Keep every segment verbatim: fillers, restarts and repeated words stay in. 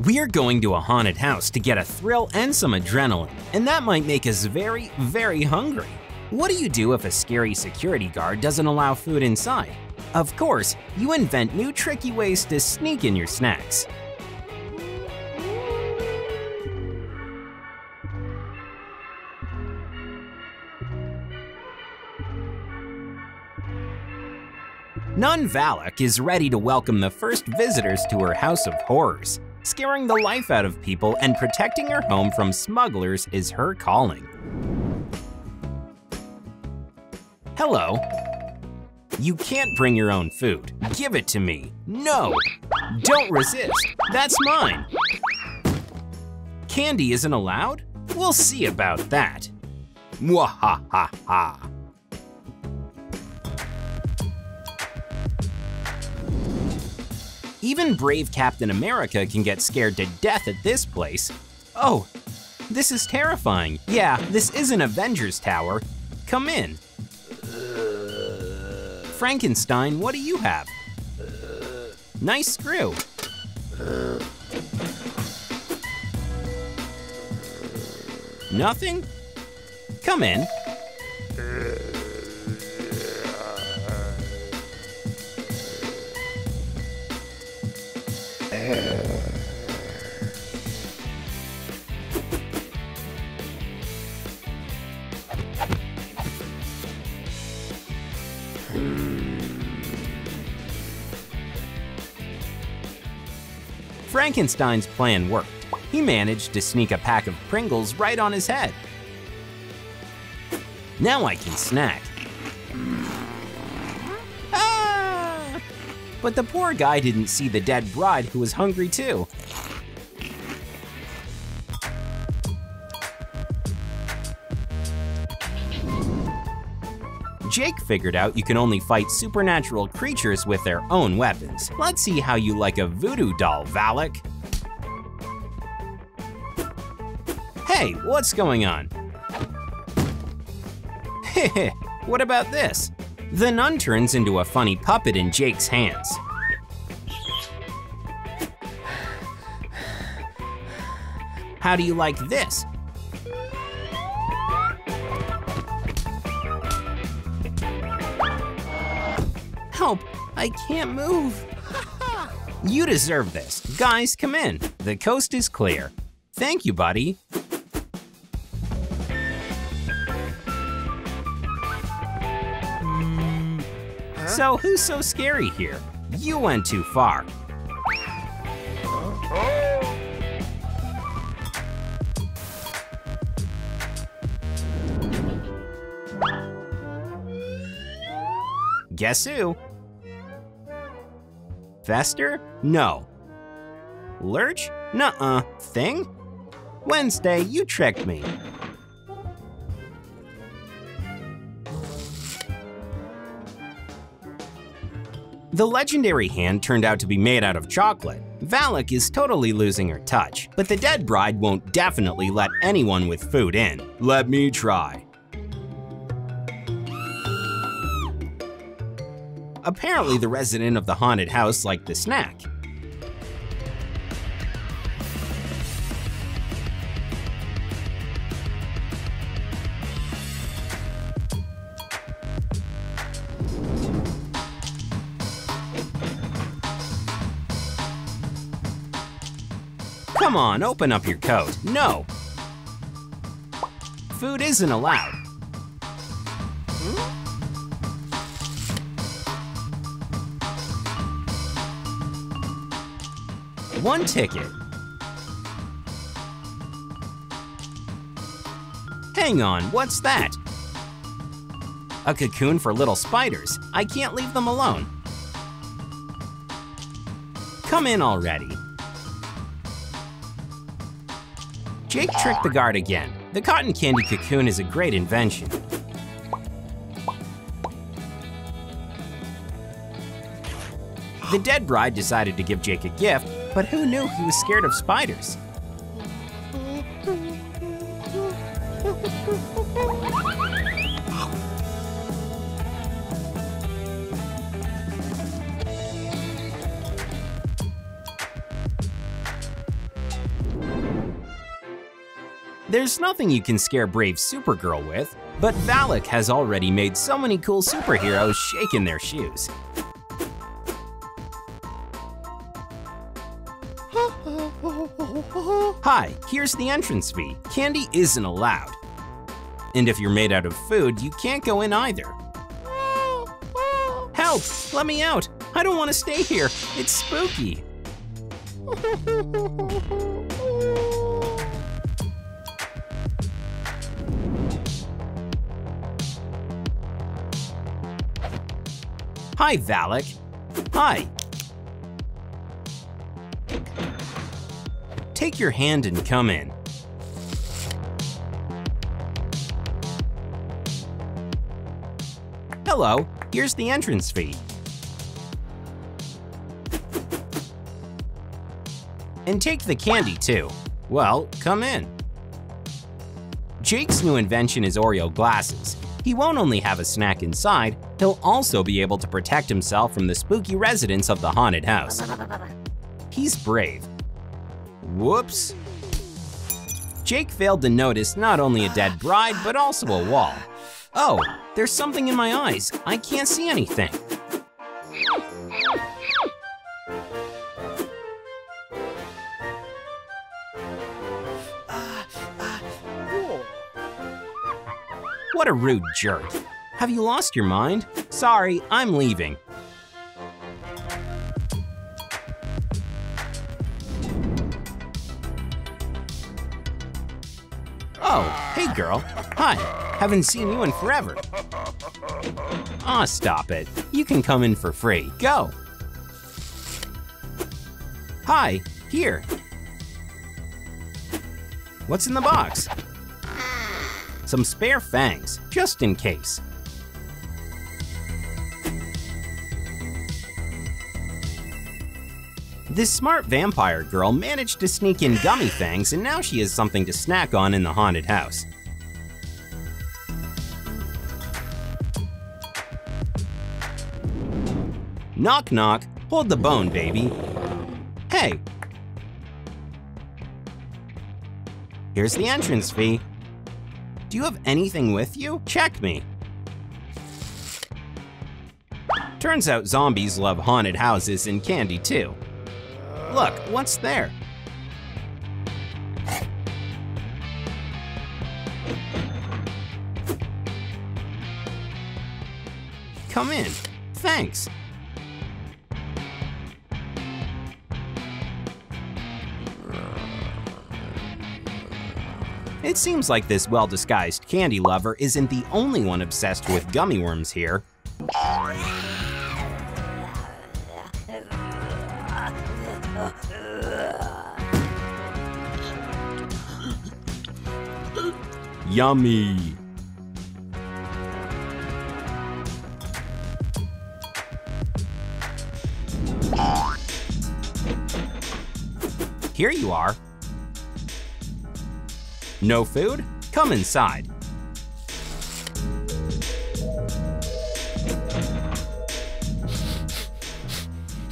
We're going to a haunted house to get a thrill and some adrenaline, and that might make us very, very hungry. What do you do if a scary security guard doesn't allow food inside? Of course, you invent new tricky ways to sneak in your snacks. Nun Valak is ready to welcome the first visitors to her house of horrors. Scaring the life out of people and protecting her home from smugglers is her calling. Hello. You can't bring your own food. Give it to me. No. Don't resist. That's mine. Candy isn't allowed? We'll see about that. Mwahahaha. Even brave Captain America can get scared to death at this place. Oh, this is terrifying. Yeah, this isn't Avengers Tower. Come in. Frankenstein, what do you have? Nice screw. Nothing? Come in. Frankenstein's plan worked. He managed to sneak a pack of Pringles right on his head. Now I can snack. Ah! But the poor guy didn't see the dead bride who was hungry too. Jake figured out you can only fight supernatural creatures with their own weapons. Let's see how you like a voodoo doll, Valak. Hey, what's going on? Heh what about this? The nun turns into a funny puppet in Jake's hands. How do you like this? Help, I can't move. You deserve this. Guys, come in. The coast is clear. Thank you, buddy. Mm, huh? So who's so scary here? You went too far. Guess who? Fester? No. Lurch? Nuh-uh. Thing? Wednesday, you tricked me. The legendary hand turned out to be made out of chocolate. Valak is totally losing her touch, but the dead bride won't definitely let anyone with food in. Let me try. Apparently the resident of the haunted house liked the snack. Come on, open up your coat. No. Food isn't allowed. One ticket. Hang on, what's that? A cocoon for little spiders. I can't leave them alone. Come in already. Jake tricked the guard again. The cotton candy cocoon is a great invention. The dead bride decided to give Jake a gift, but who knew he was scared of spiders? There's nothing you can scare brave Supergirl with, but Valak has already made so many cool superheroes shake in their shoes. Hi, here's the entrance fee. Candy isn't allowed. And if you're made out of food, you can't go in either. Help! Let me out! I don't want to stay here. It's spooky. Hi, Valak. Hi. Take your hand and come in. Hello, here's the entrance fee. And take the candy too. Well, come in. Jake's new invention is Oreo glasses. He won't only have a snack inside, he'll also be able to protect himself from the spooky residents of the haunted house. He's brave. Whoops. Jake failed to notice not only a dead bride, but also a wall. Oh, there's something in my eyes. I can't see anything. What a rude jerk. Have you lost your mind? Sorry, I'm leaving. Oh, hey girl. Hi, haven't seen you in forever. Aw, stop it. You can come in for free. Go. Hi, here. What's in the box? Some spare fangs, just in case. This smart vampire girl managed to sneak in gummy fangs, and now she has something to snack on in the haunted house. Knock, knock, hold the bone, baby. Hey. Here's the entrance fee. Do you have anything with you? Check me. Turns out zombies love haunted houses and candy too. Look, what's there? Come in. Thanks. It seems like this well-disguised candy lover isn't the only one obsessed with gummy worms here. Yummy. Here you are. No food? Come inside.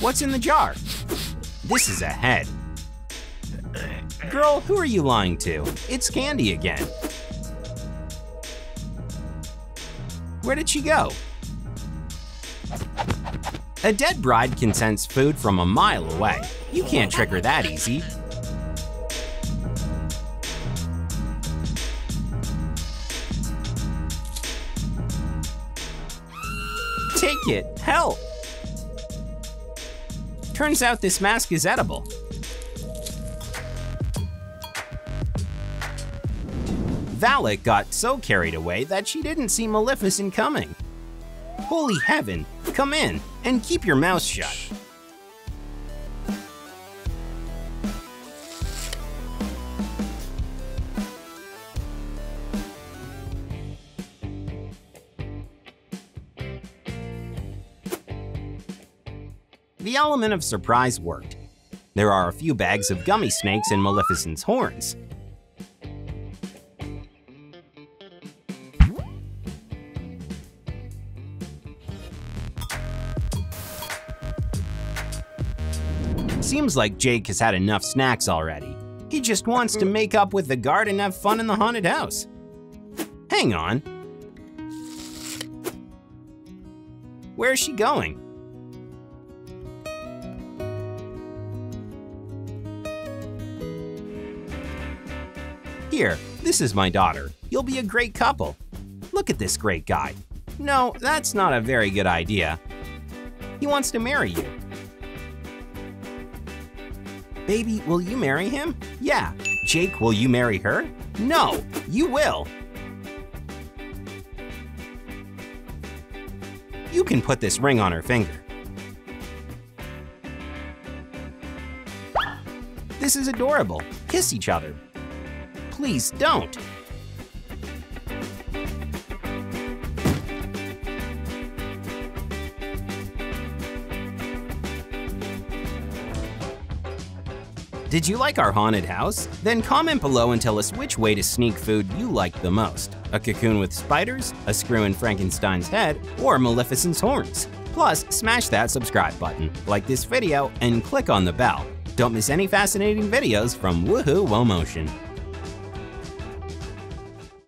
What's in the jar? This is a head. Girl, who are you lying to? It's candy again. Where did she go? A dead bride can sense food from a mile away. You can't trick her that easy. Take it, help! Turns out this mask is edible. Valak got so carried away that she didn't see Maleficent coming. Holy heaven, come in and keep your mouth shut. The element of surprise worked. There are a few bags of gummy snakes in Maleficent's horns. Seems like Jake has had enough snacks already. He just wants to make up with the guard and have fun in the haunted house. Hang on. Where is she going? Here, this is my daughter. You'll be a great couple. Look at this great guy. No, that's not a very good idea. He wants to marry you. Baby, will you marry him? Yeah. Jake, will you marry her? No, you will. You can put this ring on her finger. This is adorable. Kiss each other. Please don't. Did you like our haunted house? Then comment below and tell us which way to sneak food you liked the most. A cocoon with spiders, a screw in Frankenstein's head, or Maleficent's horns. Plus, smash that subscribe button, like this video, and click on the bell. Don't miss any fascinating videos from Woohoo WHOA Motion.